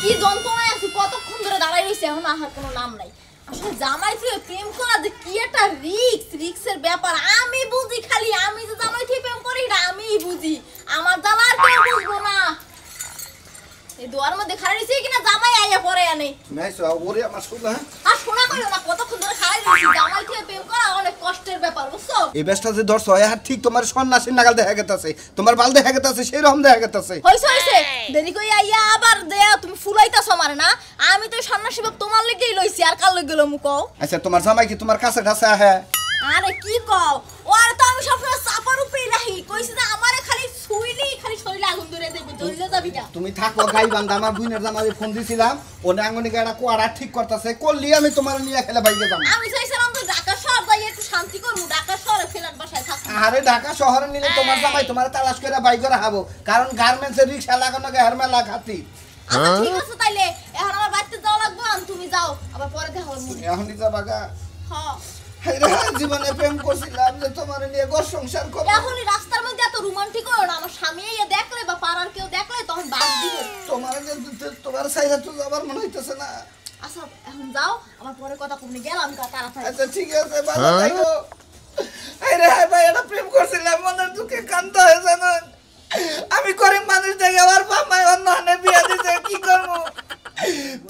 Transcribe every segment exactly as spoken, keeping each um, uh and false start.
কি যন্ত্রণায় আছি, কতক্ষণ ধরে দাঁড়াই রয়েছে, এখন আসার কোনো নাম নাই। আসলে জামাই থেকে প্রেম করা যে কি একটা রিস্ক, রিস্কের ব্যাপার। আমি বুঝি, খালি আমি যে জামাই থেকে প্রেম করি না আমিই বুঝি, আমার জামা আর কেউ বুঝবো না। এই দোয়ার মধ্যে খাড়া রয়েছে কিনা জামাই আইয়া পরে আনে নাই, ওরে আমার শোনা আর শোনা কইলো না, কতক্ষণ ধরে খাড়াই রয়েছে। জামাই থেকে প্রেম করা অনেক কষ্টের ব্যাপার, বুঝছো? এই ব্যস্তা যে ধরছ আর ঠিক তোমার সন্ন্যাসীর নাগাল দেখা গেতাছে, তোমার বাল দেখা গেতাছে, সেই রকম দেখা গেতাছে। হইছে হইছে দেরি কই আইয়া আবার দেয়া তুমি ফুলাইতাছ আমারে না? আমি তো সন্ন্যাসী বাপ তোমার লাগেই লইছি, আর কার লাগেলো মু কও। আচ্ছা তোমার জামাই কি তোমার কাছে কাছে আহে? আরে কি কও, ও আর তো আমি সব চাপার উপরে নাই, কইছে যে আমারে খালি ছুইলি খালি শরীরে আগুন ধরে দেবে, ধইলে যাবি না। তুমি থাকো গাই বান্দা, আমার বুইনের জামাই ফোন দিছিলাম, ও নাঙ্গনি গাড়া কোয়াড়া ঠিক করতেছে, কললি আমি তোমার নিয়ে খেলে বাইরে যাব। আমি চাইছিলাম তো ঢাকা শহর যাই একটু শান্তি করব, ঢাকা শহরে ফেলার বাসায় থাকি। আরে ঢাকা শহরে নিলে তোমার জামাই তোমার তালাশ করে বাইরে রাখাবো, কারণ গার্মেন্টসের রিকশা লাগানো গায়রমা লাগাতি। আচ্ছা ঠিক আছে, তাইলে এখন আমার বাড়িতে যাও লাগবো, আর তুমি যাও আবার পরে দেখা হবে। এখনই যাবা গা? হ্যাঁ। জীবনে প্রেম করছিলাম যে তোমার নিয়ে ঘর সংসার করব, এখনই রাস্তার মধ্যে এত রোমান্টিক হয় না, আমার স্বামী এ দেখলে বা পাড়ার কেউ দেখলে তখন বাদ দিবে। তোমার তোমার সাইজে তো যাবার মনে হইতেছে না। আচ্ছা এখন যাও, আমার পরে কথা কমনি গেলাম কা তাড়াতাড়ি। আচ্ছা ঠিক আছে, ভালো থাকো। আরে ভাই এটা প্রেম করছিলাম, মনের দুঃখে কান্ত হয়ে জানো, আমি করিম মানুষ থেকে আমার বাবাই অন্য হানে বিয়ে দিতে কি করব।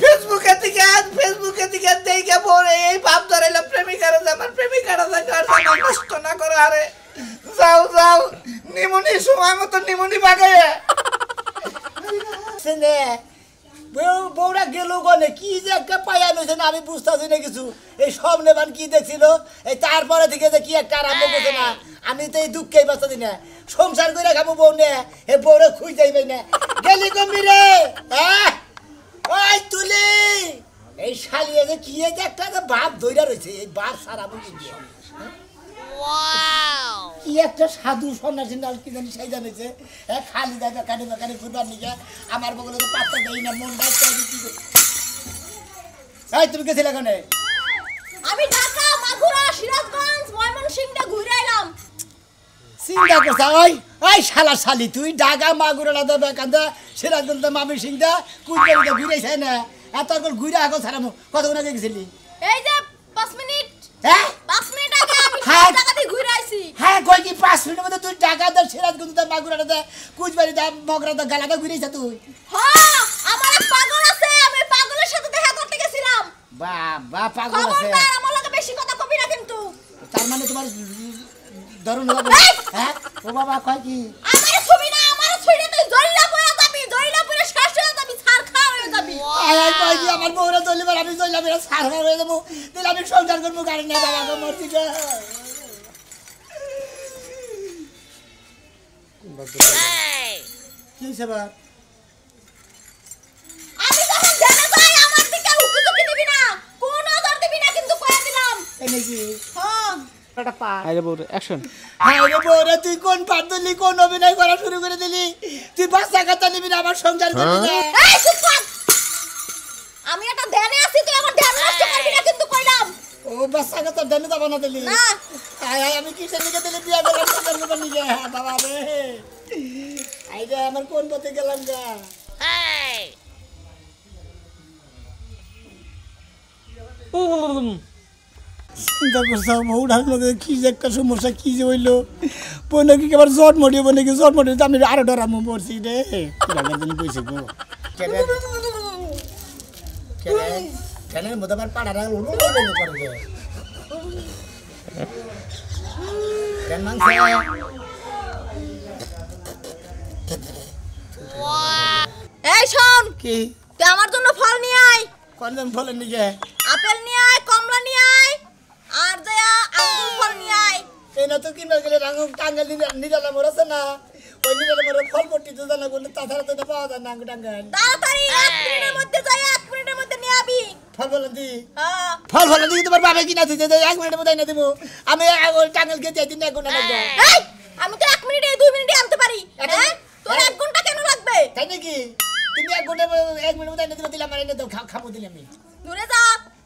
ফেসবুকে থেকে আজ ফেসবুকে থেকে দেখে পরে এই ভাব ধরাইলাম প্রেমিকারা যে আমার প্রেমিকারা যে আর জামা নষ্ট না করে। আরে যাও যাও, নিমুনি সময় মতো নিমুনি বাগায় সেনে বউ বউরা গেল গনে কি যে একটা পায়া লইছে না, আমি বুঝতেছি না কিছু। এই সব নেবান কি দেখছিল এই, তারপরে থেকে যে কি একটা আরম্ভ করছে না। আমি তো এই দুঃখেই বাঁচা দিই না, সংসার করে খাবো বউ নে, এ বউরে খুঁজে যাইবে না গেলি কমি রে। হ্যাঁ ওই তুলি এই শালিয়ে যে কি একটা বাপ ধইরা রয়েছে, এই বাপ সারা বুঝি কি একটা সাধু সন্ন্যাসী নাল কি জানি সেই জানিছে। হ্যাঁ খালি দাদা কানে বাকানে ঘুরবার নিয়ে আমার বগলে তো পাত্তা দেই না, মন ভাত চাই কি। এই তুমি গেছিলে কেন? আমি ঢাকা, মাগুরা, সিরাজগঞ্জ, ময়মনসিংহে ঘুরে এলাম। সিংদা কথা ওই ওই শালা শালি তুই ঢাকা, মাগুরা, দাদা বাকান্দা, সিরাজগঞ্জ, ময়মনসিংহে কুইটা ঘুরেছে না? এত করে ঘুরে আগো ছাড়ামু কতক্ষণ আগে গেছিলি? এই যে পাঁচ মিনিট। হ্যাঁ পাঁচ মিনিট আগে আমি ঢাকাতে ঘুরে আইছি। হ্যাঁ কই কি পাঁচ মিনিটের মধ্যে তুই ঢাকা দর সিরাজগঞ্জ দা মাগুরা দা কুজবাড়ি দা মগরা দা গালাদা ঘুরেছ তুই? হ্যাঁ আমার এক পাগল আছে, আমি পাগলের সাথে দেখা করতে গেছিলাম। বাবা পাগল আছে, খবরদার আমার লগে বেশি কথা কবি না কিন্তু। তার মানে তোমার দরুন লাগে? হ্যাঁ ও বাবা কই কি আমার ছবি না, আমার ছইড়ে তুই জইলা পড়া যাবি, জইলা পড়ে শেষ হয়ে যাবি, ছাড় খা হয়ে যাবি। আয় কই কি আমার বউরা জইলা, আমি জইলা মেরা ছাড় হয়ে যাব, তাহলে আমি সংসার করব গাড়ি না বাবা মরছি যা। তুই কোন পার দিলি, কোন অভিনয় করা শুরু করে দিলি, তুই বাচ্চা কাচ্চা নিবি না, আমার সংসার করবি না। আমি একটা ধ্যানে আছি, তুই আমার ধ্যান নষ্ট করবি না কিন্তু কইলাম। ও বাচ্চা কাচ্চা ধ্যানে যাব না দিলি না। আমি কি সেদিকে দিলে বিয়া করার কথা বলবো নিজে। হ্যাঁ বাবা রে আই যা, আমার কোন পথে গেলাম যা। চিন্তা করছে মৌঢার লোকের কি যে একটা সমস্যা, কি যে হইলো বনে কি আবার জট মরিয়ে বনে কি জট মরিয়ে আমি আরো ডরামো পড়ছি রে। তুমি কইছে গো কেন কেন কেন মোদাবার পাড়া রাখলো করে যায় কেন মানছে। এই শোন কি তুই আমার জন্য ফল নিয়ে আয়। কোন কোন ফল নিয়ে? আপেল নিয়ে আয়, কমলা নিয়ে আয়, আর দয়া আঙ্গুর ফল নিয়ে আয়। কেন তো কিনা গেলে আঙ্গুর টাঙ্গাল নিরালা মরছে না, ওই নিরালা মরে ফল পটি তো জানা বলে তাছাড়া তো পাওয়া যায় না আঙ্গুর টাঙ্গাল। তাড়াতাড়ি এক মিনিটের মধ্যে যাই, এক মিনিটের মধ্যে নিয়ে আবি। ফল ফল দি। হ্যাঁ ফল ফল দি, তোমার বাবা কি না দিতে এক মিনিটের মধ্যে না দেব, আমি আঙ্গুর টাঙ্গাল কে যাই দিন আঙ্গুর না দেব। এই আমি তো এক মিনিটে দুই মিনিটে আনতে পারি। হ্যাঁ তোর এক ঘন্টা কেন লাগবে? তাই নাকি? তুমি এক ঘন্টা এক মিনিট মধ্যে এনে দিবা, দিলাম এনে দাও খাবো দিলাম। দূরে যা।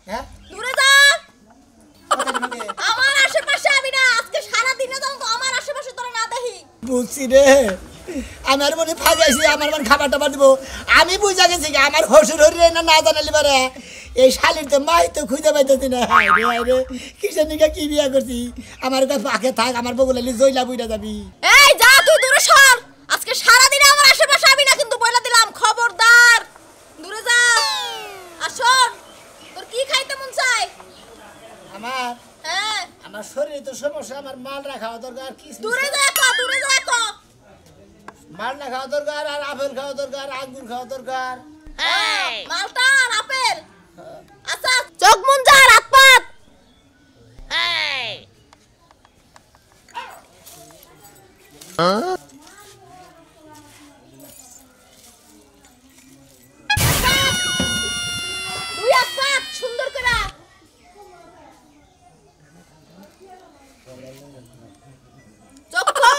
হ্যাঁ দূরে যা। আমার আশেপাশে আমি না, আজকে সারা দিনে তো আমার আশেপাশে তোরা না দেখি বুঝছি রে। আমার মনে ফাঁসাইছি, আমার মনে খাবার টাবার দেবো। আমি বুঝা গেছি আমার হসুর হরিরে না না জানালি পারে, এই শালির তো মাই তো খুঁজে পাইতেছি না। হাই রে হাই রে, কিসের নিকা কি বিয়া করছি? আমার কাছে আগে থাক, আমার বগুলালি জইলা বুইরা যাবি। এই যা তুই দূরে সর, আজকে সারা দিন আমার আশেপাশে আবি না কিন্তু বইলা দিলাম, খবরদার দূরে যা। আর শোন, তোর কি খাইতে মন চায়? আমার হ্যাঁ আমার শরীরে তো সমস্যা, আমার মাল রাখা দরকার। কি দূরে যা ক, দূরে যা ক। মাল না খাওয়া দরকার, আর আপেল খাওয়া দরকার, আঙ্গুর খাওয়া দরকার। হ্যাঁ মালটা আর আপেল। আচ্ছা চোখ মন যা রাত পাত। এই তুই আপাত সুন্দর করে চোখ খোল।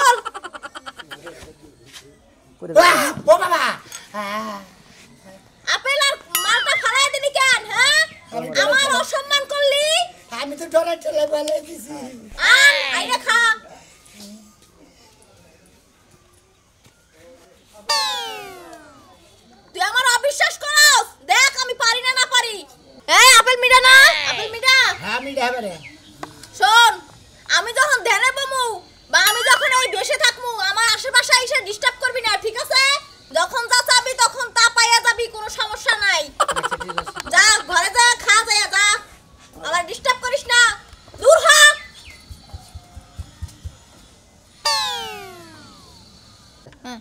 আমি যখন ধ্যানে বমু বা আমি যখন এই বেশে থাকবো, আমার আশেপাশে এসে ডিস্টার্ব করবি না, ঠিক আছে? যখন যা চাবি তখন তা পাইয়া যাবি, কোনো সমস্যা নাই। যা ঘরে যা, খা যাইয়া যা, আমার ডিস্টার্ব করিস না, দূর হ।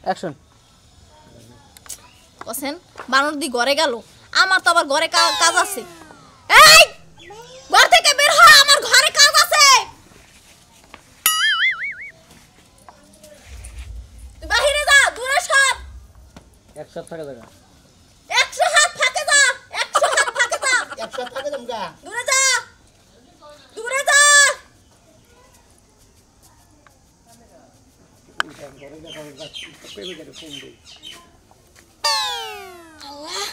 অ্যাকশন। বসেন বানর দি ঘরে গেল, আমার তো আবার ঘরে কাজ আছে। এই ঘর থেকে বের হ, আমার ঘরে কাজ আছে। একশো হাত ফাঁকে যা, একশো হাত ফাঁকে যা, একশো হাত ফাঁকে যা, একশো হাত ফাঁকে যা, দূরে যা, দূরে যা। আল্লাহ,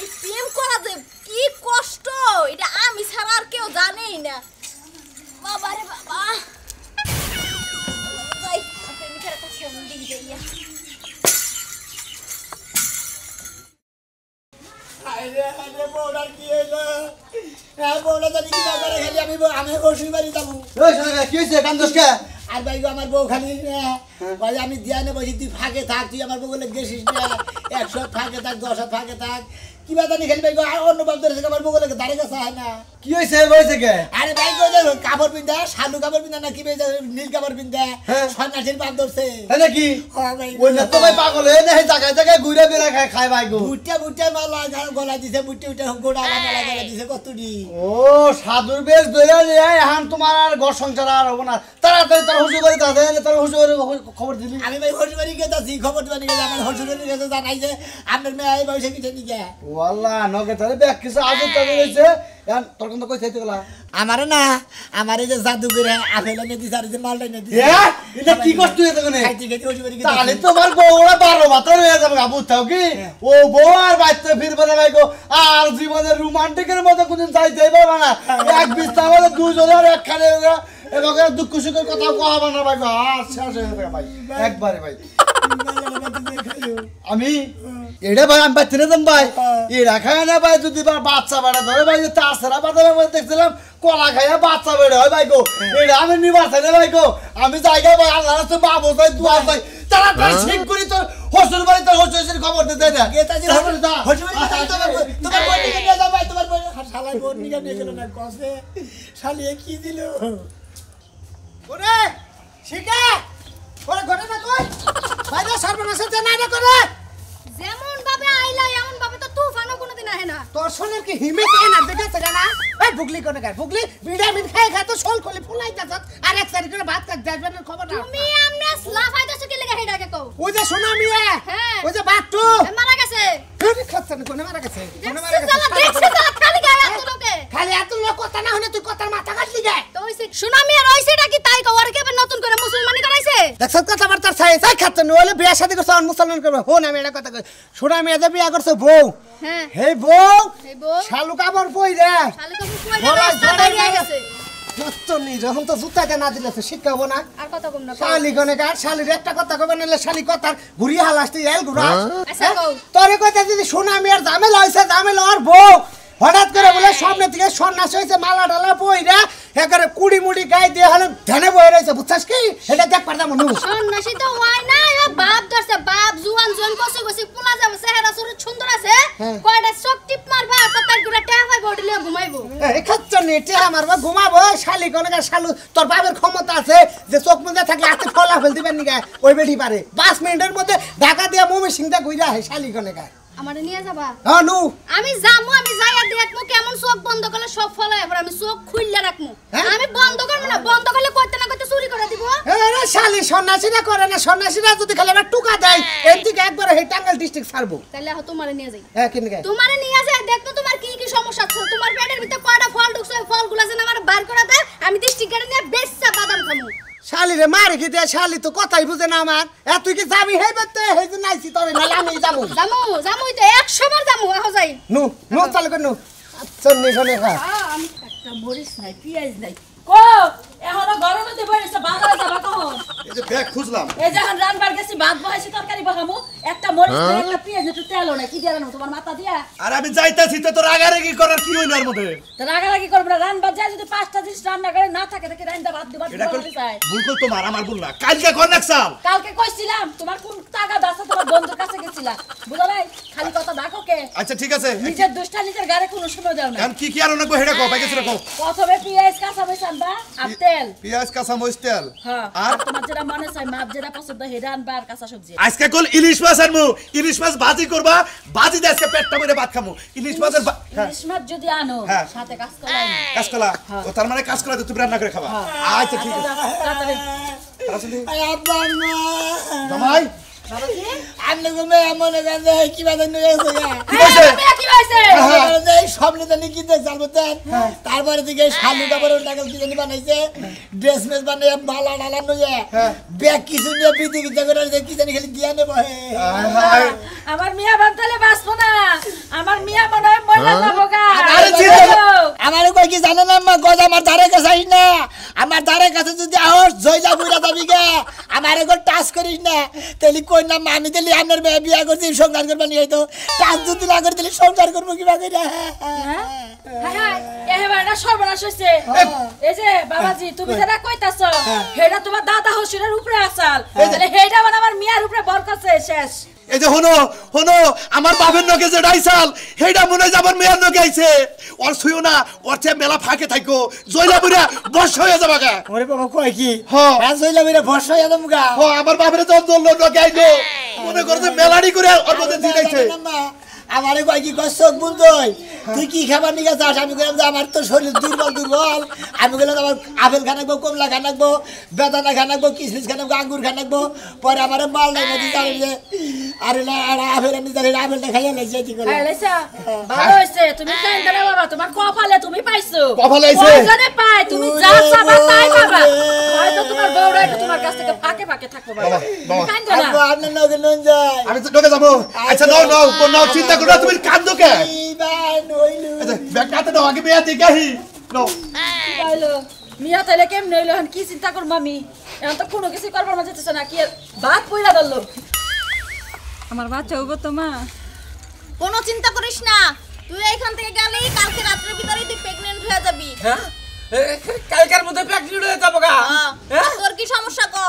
এই প্রেম করা যে কি কষ্ট, এটা আমি ছাড়া আর কেউ জানেই না। বাবা রে বাবা, যাই প্রেমিকার একটা ফোন দিয়ে যাইয়া। আমি ধ্যানে বসি, তুই ফাঁকে থাক, তুই আমার বউলে গেছিস না, একশো ফাঁকে থাক, দশ হাত ফাঁকে থাক, কি বাতা নি খেলি ভাই গো। অন্য বাপদের থেকে আমার বউলে দাঁড়ে গেছে না, কি হয়েছে হয়েছে কে? আরে ভাই গো, কাপড় পিন্ধা শালু কাপড় পিন্ধা না কি ভাই, নীল কাপড় পিন্ধা সন্ন্যাসীর বাপ ধরছে নাকি? ওই না তো ভাই পাগল হয়ে না, জায়গায় জায়গায় ঘুরে বেড়া খায় খায় ভাই গো। বুটটা বুটটা মালা গলা দিছে, বুটটা উঠে গোড়া মালা গলা দিছে কতডি। ও সাধুর বেশ ধরে যায়, এখন তোমার আর ঘর সংসার আর হবে না। তাড়াতাড়ি তোর হুজুর বাড়ি তাতে, তোর হুজুর বাড়ি খবর দিলি? আমি ভাই হুজুর বাড়ি গেছি, জি খবর দিবানি গেছি। আমার হুজুর বাড়ি গেছে জানাই যে আপনার মেয়ে এই বয়সে কিছু নিকে। আমারে না, আমার এই যে জাদুঘরে আপেল এনে দিছে আর যে মালটা এনে দিছে, এটা কি কষ্ট হয়েছে কোনে? তাহলে তোমার বউরা বারো বাতার হয়ে যাবে বুঝতাও কি? ও বউ আর বাচ্চা ফিরবে না ভাই গো, আর জীবনে রোমান্টিকের মতো কোনদিন চাইতে পারবে না। এক বিছনা মতো দুজনের একখানে এবারে দুঃখ সুখের কথা কহাবে না ভাই গো। আর শেষ হয়ে যাবে ভাই একবারে ভাই। আমি এটা ভাই আমি বাচ্চা নিতাম ভাই, এরা খায় না ভাই, যদি বাচ্চা বেড়া ধরে ভাই, তাছাড়া বাচ্চা দেখছিলাম কলা খাইয়া বাচ্চা বেড়ে হয় ভাই গো। এটা আমি নিবাসে না ভাই গো, আমি জায়গায় ভাই আল্লাহ বাবু চাই দুয়া চাই, তারা ঠিক করি তোর হোসেল বাড়ি, তোর হোসেল খবর দিতে না শালিয়ে কি দিল শিখা মুসলমান করবো হন। আমি একটা কথা কই, সোনা মেয়েদের বিয়া করছো বউ, হে বউ শালু কাপড় পইরা হঠাৎ করে বলে সামনে থেকে সন্ন্যাস হয়েছে মালা ডালা বইরা একেবারে কুড়ি মুড়ি গায়ে দিয়ে হলে ধ্যানে বয়ে রয়েছে, বুঝছাস কি? এটা দেখ পারতাম মানুষ সন্ন্যাসী তো হয় না, বাপ ধরছে বাপ জুয়ান জুয়ান কষে কষে পোলা যাবে, চেহারা সুন্দর সুন্দর আছে, কয়টা চোখ টিপ মারবা কতটা গুড়া টাকা পাইবো ওটিলে ঘুমাইবো, এই খাচ্ছনি টাকা মারবা ঘুমাবো। শালি কোনগা শালু তোর বাপের ক্ষমতা আছে যে চোখ মুজে থাকলে হাতে ফলা ফেল দিবেন নি গায় ওই বেটি পারে পাঁচ মিনিটের মধ্যে ঢাকা দিয়ে মমি সিংটা কইরা হে শালি কোনগা আমারে নিয়ে যাবা? হ্যাঁ নু আমি যামু, আমি যাইয়া দেখমু কেমন চোখ বন্ধ করলে সব ফলা এবার আমি চোখ খুইলা রাখমু, আমি বন্ধ করব না, বন্ধ করলে করতে না করতে চুরি করে দিব। আরে শালি সন্ন্যাসীরা করে না, সন্ন্যাসীরা যদি খালি আমার টুকা দেয় এদিকে একবার হে টাঙ্গাইল ডিস্ট্রিক্ট ছাড়বো, তাহলে হ তোমারে নিয়ে যাই। হ্যাঁ কেন গায় তোমারে নিয়ে যাই, দেখতো তোমার কি কি সমস্যা আছে, তোমার পেটের ভিতর কয়টা ফল ঢুকছে, ফলগুলা যেন আমার বার করে দাও, আমি ডিস্ট্রিক্ট গাড়ি নিয়ে বেচা বাদাম খামু। শালি রে মার কি দিয়া, শালি তো কথাই বুঝে না আমার, এ তুই কি যাবি হে বতে হে যে নাইছি তবে না আমি যাবো যামু যামু তো একশো বার যামু, আহ যাই নু নু চল কর নু চন্নি চলে খা। আমি একটা মরিচ নাই পিয়াজ নাই কো এখনো গরমে তে বইছে বাজারে যাবা তো এই যে ব্যাগ খুঁজলাম এই যে এখন রান্নার গেছি ভাত বসাইছি তরকারি বসামু, একটা মরিচ নাই একটা পিয়াজ নাই তো তেলও নাই, কি দিয়া রানো তোমার মাথা দিয়া? আরে আমি যাইতাছি তো তোর রাগারাগি করার কি হইলো এর মধ্যে? তো রাগারাগি করব না, রান্না যায় যদি পাঁচটা জিনিস রান্না করে না থাকে তাকে রান্না ভাত দিবা বলি যায় ভুলকো তোমার আমার ভুল না, কালকে কননেকশন কালকে কইছিলাম তোমার কোন টাকা দাসা তোমার বন্ধুর কাছে গেছিলা বুঝা নাই খালি কথা ডাকো কে। আচ্ছা ঠিক আছে নিজের দুষ্টা নিজের গারে কোনো সময় দাও না, এখন কি কি আর অনেক হেডা কও বাইকে রাখো প্রথমে পিয়াজ কাঁচা বসান বা তেল পিয়াজ কাঁচা মরিচ তেল আর তোমার যেটা মনে চাই মাপ যেটা পছন্দ হেরান বার কাঁচা সবজি আজকে কল ইলিশ মাছ আনমু, ইলিশ মাছ ভাজি করবা, ভাজি দিয়ে আজকে পেটটা ভরে ভাত খামু। ইলিশ মাছের ইলিশ মাছ যদি আনো সাথে কাঁচকলা কাঁচকলা ও তার মানে কাঁচকলা তো তুমি রান্না করে খাবা। আচ্ছা ঠিক আছে তাড়াতাড়ি তাড়াতাড়ি আয় আব্বা মা জামাই বাবা কি আমনে ঘুমে মনে গেছে কি বাদ নুয়ে গেছে কি হইছে কি হইছে এই স্বপ্নে জানি কি দেখ জানবো দেখ, তারপরে দিকে শালু কাপড় টাকা কি জানি বানাইছে ড্রেস মেস বানায় মালা নালা নুয়ে ব্যাগ কিছু নিয়ে বিধি বিধি করে কি জানি খালি দিয়া নেব। হে আমার মিয়া বানতালে বাসবো না, আমার মিয়া মনে মরনা যাবগা। আরে আমারে কই কি জানে না আম্মা গজ আমার ধারে কাছে আইস না, আমার ধারে কাছে যদি আস জয়লা বুইরা যাবি গা, আমারে কই টাচ করিস না, তেলি কই না আমি তেলি আমার বিয়া করছি সংসার করব নি, হয়তো টাচ যদি না করে তেলি সংসার করব কি ভাবে রে? হ্যাঁ হ্যাঁ এহে বাড়া সর্বনাশ হইছে। এই যে বাবাজি তুমি যেটা কইতাছো হেডা তোমার দাদা হোসেনের উপরে আছাল, তাহলে হেডা মানে আমার মিয়ার উপরে বর করছে শেষ। এই যে হনো হনো আমার বাপের নকে যে ডাইসাল হেডা মনে যাবার মেয়ের নকে আইছে, ওর ছুঁয়ো না, ওর চেয়ে মেলা ফাঁকে থাকো, জয়লা বুড়া বর্ষ হয়ে যাবা গা। ওরে বাবা কয় কি হ্যাঁ জয়লা বুড়া বর্ষ হয়ে যাবো গা, হ আমার বাপের জল জল নকে আইলো মনে করছে মেলাড়ি করে ওর মধ্যে জিলাইছে। আমারে কয় কি কষ্ট বুঝই তুই কি খাবার নিয়ে যাস? আমি বললাম যে আমার তো শরীর দুর্বল দুর্বল, আমি বললাম আমার আপেল খা নাকবো, কমলা খা নাকবো, বেদানা খা নাকবো, কিশমিশ খা নাকবো, আঙ্গুর খা নাকবো, পরে আমার মাল নাই নদী জানি যে আরে না আপেল আমি জানি আপেলটা খাইয়া লাগছে কি করে লাইসা। ভালো হইছে তুমি কাইন্দা না বাবা, তোমার কপালে তুমি পাইছো, কপালে আইছে কজনে পায় তুমি যা চাবা তাই বাবা, হয়তো তোমার বউরা একটু তোমার কাছ থেকে ফাঁকে ফাঁকে থাকবো বাবা কাইন্দা না বাবা। আপনি নগে নন যায় আমি তো নগে যাব। আচ্ছা নাও নাও কোন নাও চিন্তা করো তুমি কান্দো কে ব্যাগটা দাও আগে বেয়া দিকে হি নাও ভালো মিয়া তাহলে কেমনে হইলো হন কি চিন্তা করব আমি এখন তো কোনো কিছু করবার মন যেতেছ না কি ভাত পইলা ধরলো আমার বাচ্চা হইব তো মা কোনো চিন্তা করিস না তুই এইখান থেকে গেলে কালকে রাতের ভিতরেই তুই প্রেগন্যান্ট হয়ে যাবি। হ্যাঁ কালকের মধ্যে প্রেগন্যান্ট হয়ে যাব গা? হ্যাঁ তোর কি সমস্যা কো?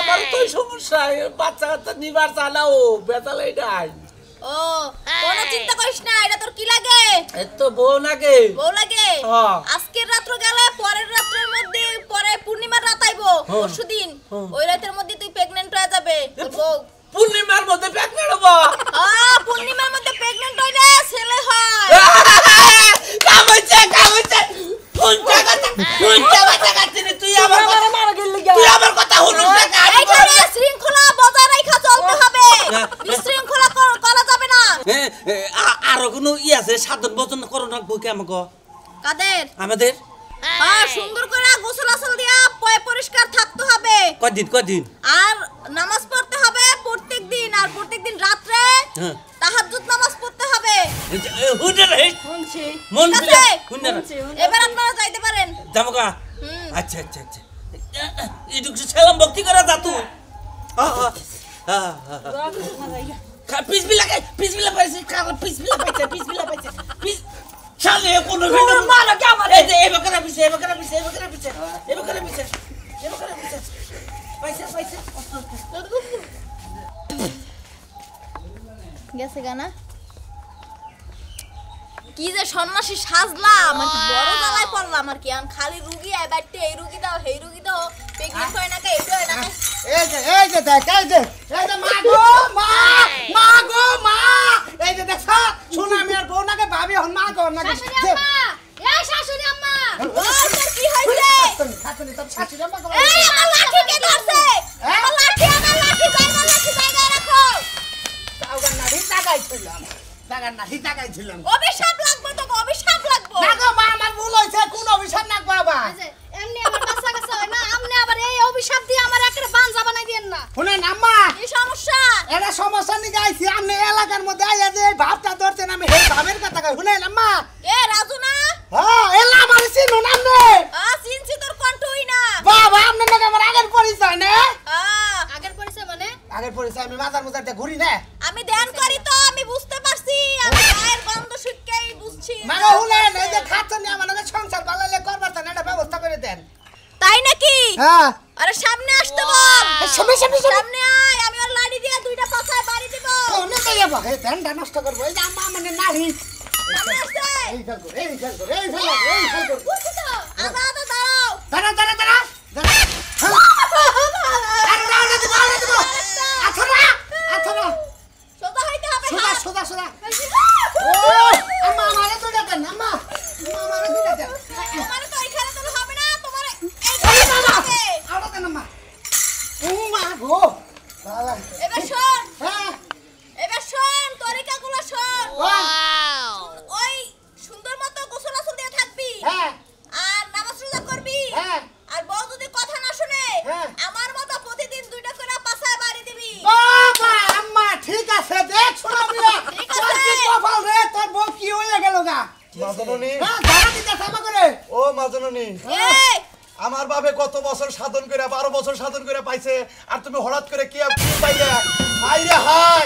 আমার তো সমস্যা বাচ্চা তো নিবার চালাও বেতালাই নাই। ও কোনো চিন্তা করিস না, এটা তোর কি লাগে? এ তো বউ লাগে, বউ লাগে। আজকের রাত্র গেলে পরের রাতের মধ্যে পরে পূর্ণিমার রাত আইবো পরশুদিন, ওই রাতের মধ্যে তুই প্রেগন্যান্ট হয়ে যাবে। বউ পূর্ণিমার মধ্যে প্রেগন্যান্ট হবো? হ্যাঁ পূর্ণিমার মধ্যে প্রেগন্যান্ট হইলে ছেলে হয়। কাম হইছে কাম হইছে কোনটা কথা কোনটা কথা কাটছিস তুই? আমার আমার মারা গেল লাগা তুই আমার কথা হলো না কাজ করে শৃঙ্খলা বজায় রাখা চলতে হবে, বিশৃঙ্খলা করা যাবে না। আর কোনো ই আছে সাধন বচন করোনা বইকে আমাগো কাদের আমাদের আর সুন্দর করে গোসল আসল দিয়া পয় পরিষ্কার থাকতে হবে কয়দিন কয়দিন, আর নামাজ পড়তে হবে প্রত্যেকদিন, আর প্রত্যেকদিন রাতে তাহাজ্জুদ নামাজ পড়তে হবে। আছে হুনার হে শুনছি মন বিলা হুনার এবার আপনারা যাইতে পারেন জামগা। আচ্ছা আচ্ছা আচ্ছা ইদুকছে সালাম ভক্তি করা যা তুই আ আ কা পিস বিলা কা পিস বিলা পাইছে কা পিস বিলা পাইছে পিস বিলা পাইছে পিস শালে কোন ভিন্ন মারা কে মারে এবা করে পিছে এবা করে পিছে এবা করে পিছে এবা করে পিছে এবা করে পিছে পাইছে পাইছে গেছে গানা কি যে সন্ন্যাসী সাজলাম আর বড় জালায় পড়লাম আর কি আন খালি রুগী আই বাইতে এই রুগী দাও হেই রুগী দাও প্রেগন্যান্ট হয় না কে এটা হয় না এই যে এই যে দেখ এই যে এই যে মা গো মা মা গো মা এই যে দেখ সোনা মেয়ের বউ নাকে ভাবি হন মা গো নাকে শাশুড়ি আম্মা এই শাশুড়ি আম্মা ও তোর কি হইছে শাশুড়ি তোর শাশুড়ি আম্মা এই আমার লাঠি কে ধরছে আমার লাঠি আমার লাঠি জায়গা লাঠি জায়গা রাখো তাওগা না ভিটা গাইছিলাম দাগার না হিতা গাইছিলাম অভিশাপ লাগবে তো অভিশাপ লাগবে না গো মা আমার ভুল হইছে কোন অভিশাপ না বাবা এমনি আমার বাচ্চা কাছে হয় না আপনি আবার এই অভিশাপ দিয়ে আমার একটা বানজা বানাই দেন না শুনেন আম্মা এই সমস্যা এটা সমস্যা নি গাইছি আপনি এলাকার মধ্যে আইয়া যে ভাবটা ধরছেন আমি এই ভাবের কথা কই শুনেন আম্মা এ রাজু না হ্যাঁ এলা আমার চিনো না আপনি আ চিনছি তোর কণ্ঠই না বাবা আপনি নাকি আমার আগের পরিচয় না হ্যাঁ আগের পরিচয় মানে আগের পরিচয় আমি বাজার বাজারতে ঘুরি না আমি ধ্যান করি তো আমি বুঝতে পারছি আমি এর গন্ধ শুককেই বুঝছি মানে হুনেন এই যে খাচ্ছেন আমার নাকি সংসার পালালে করবার না এটা ব্যবস্থা করে দেন তাই নাকি হ্যাঁ আরে সামনে আসতে বল সামনে সামনে সামনে আয় আমি ওর লাড়ি দিয়ে দুইটা পাছায় বাড়ি দিব কোনে কইয়া বকে ধ্যানটা নষ্ট করব এই যে আম্মা মানে নাহি সামনে আসতে এই চল করে এই চল করে এই চল এই চল করে বুঝছো তো আদা আদা দাও দাঁড়া দাঁড়া দাঁড়া আরে দাঁড়া দাঁড়া দাঁড়া আছরা আছরা সোজা হইতে হবে সোজা সোজা সোজা ও আম্মা আমারে তো ডাক না আম্মা আমারে তো ডাক আমারে তো এখানে তো হবে না তোমারে এই বাবা আড়া দেন আম্মা ও মা গো বাবা এবার শুন হ্যাঁ এবার শুন তরিকাগুলো শুন ওয়াও ওই সুন্দর মতো গোসল আসল দিয়ে থাকবি হ্যাঁ আর নামাজ রোজা করবি হ্যাঁ আর বউ যদি কথা না শুনে আমার মতো প্রতিদিন দুইটা করে পাছায় বাড়ি দিবি বাবা আম্মা ঠিক আছে দেখ শোনা মিয়া তোর কি কপাল রে তোর বউ কি হয়ে গেলগা মাজননী হ্যাঁ দাঁড়া দিতে ক্ষমা করে ও মাজননী এই আমার বাবা কত বছর সাধন করে বারো বছর সাধন করে পাইছে আর তুমি হঠাৎ করে কি পাইলা হায় রে হায়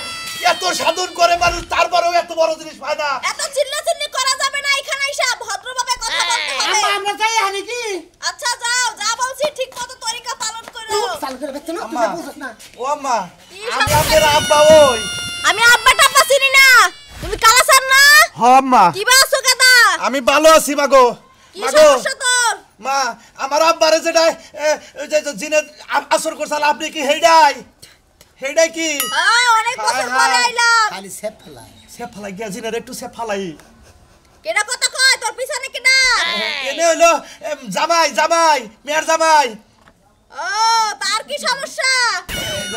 এত সাধন করে মানুষ তারপরেও এত বড় জিনিস পায় না এত চিল্লাচিল্লি করা যাবে না এখানে এসে ভদ্রভাবে কথা বলতে হবে আম্মা আমরা চাই হানি কি আচ্ছা যাও যা বলছি ঠিক মতো তরিকা পালন করো চাল করে বেতন তুমি বুঝছ না ও আম্মা আমাদের আব্বা ওই আমি আব্বাটা পা চিনি না তুমি কালাসার না হ্যাঁ আম্মা কি বাসো কথা আমি ভালো আছি মাগো মাগো মা আমার আব্বারে যেটা ওই যে জিনে আসর করছাল আপনি কি হেইডাই হেইডাই কি হ্যাঁ অনেক বছর পরে আইলাম খালি সেফ ফলাই সেফ ফলাই গিয়া জিনের একটু সেফ ফলাই কেডা কথা কয় তোর পিছনে কেডা এনে হলো জামাই জামাই মেয়ের জামাই ও তার কি সমস্যা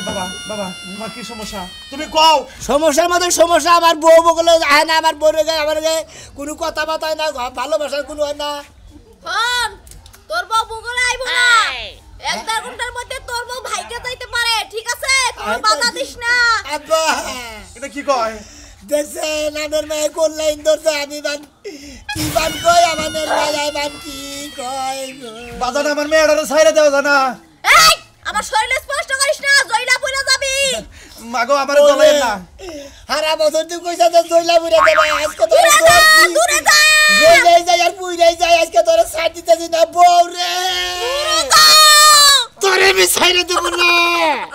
বাবা বাবা তোমার কি সমস্যা তুমি কও সমস্যার মধ্যে সমস্যা আমার বউ বগলে আয় না আমার বউরে গায় আমার গায় কোনো কথা বাতায় না ভালোবাসার কোনো হয় না হন তোর বউ বগলে আইব না এক দেড় ঘন্টার মধ্যে তোর বউ ভাইকে যাইতে পারে ঠিক আছে কোনো বাধা দিস না আব্বা এটা কি কয় দেখছেন আমার মেয়ে কোন লাইন ধরছে আমি বান কি বান কই আমাদের রাজাই বান কি কই বাজার আমার মেয়েটারে ছাইরা দেওয়া জানা এই আমার শরীর স্পষ্ট করিস না জইলা পুরা যাবি মাগো আমারে জ্বলাই না সারা বছর তুই কইছ যে জইলা পুরা যাবে আজকে তোরে দূরে যা জইলাই যা আর পুইরাই যা আজকে তোরে ছাড় দিতেছি না বউ রে দূরে যা তোরে আমি ছাইরা দেব না